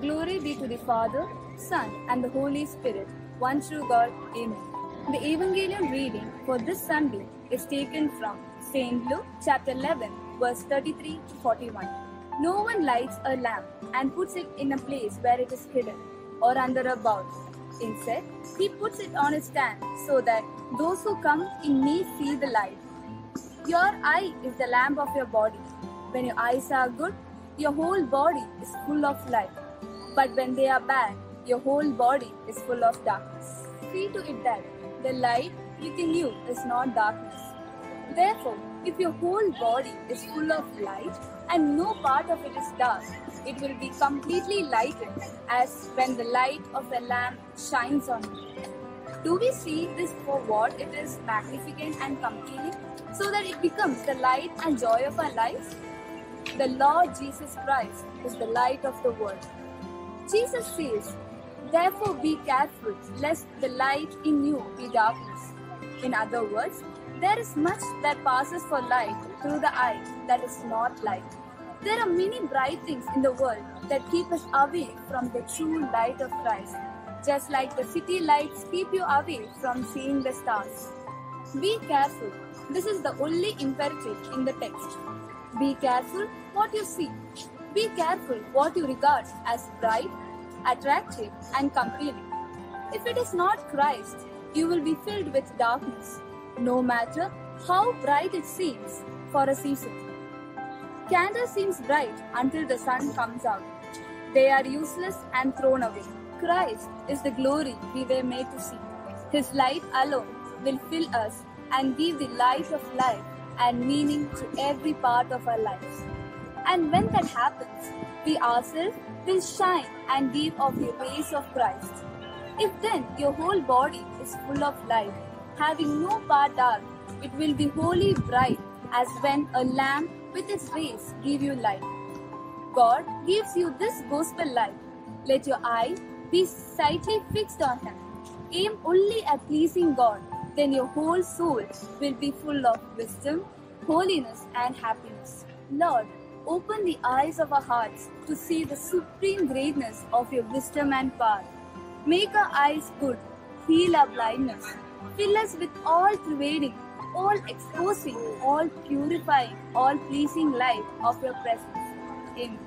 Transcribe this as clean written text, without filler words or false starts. Glory be to the Father, Son, and the Holy Spirit, one true God. Amen. The Evangelion reading for this Sunday is taken from St. Luke chapter 11, verse 33 to 41. No one lights a lamp and puts it in a place where it is hidden or under a bowl. Instead, he puts it on a stand so that those who come in may see the light. Your eye is the lamp of your body. When your eyes are good, your whole body is full of light. But when they are bad, your whole body is full of darkness. See to it that the light within you is not darkness. Therefore, if your whole body is full of light and no part of it is dark, it will be completely lighted as when the light of a lamp shines on it. Do we see this for what it is, magnificent and compelling, so that it becomes the light and joy of our lives? The Lord Jesus Christ is the light of the world. Jesus says, therefore be careful lest the light in you be darkness. In other words, there is much that passes for light through the eye that is not light. There are many bright things in the world that keep us away from the true light of Christ, just like the city lights keep you away from seeing the stars. Be careful. This is the only imperative in the text. Be careful what you see. Be careful what you regard as bright, attractive, and compelling. If it is not Christ, you will be filled with darkness, no matter how bright it seems for a season. Candle seems bright until the sun comes out. They are useless and thrown away. Christ is the glory we were made to see. His light alone will fill us and give the light of life and meaning to every part of our lives. And when that happens, we ourselves will shine and give off the rays of Christ. If then your whole body is full of light, having no part dark, it will be wholly bright as when a lamp with its rays give you light. God gives you this gospel light. Let your eye be sightly fixed on Him. Aim only at pleasing God, then your whole soul will be full of wisdom, holiness, and happiness. Lord, open the eyes of our hearts to see the supreme greatness of your wisdom and power. Make our eyes good, heal our blindness, fill us with all pervading, all exposing, all purifying, all pleasing light of your presence. Amen.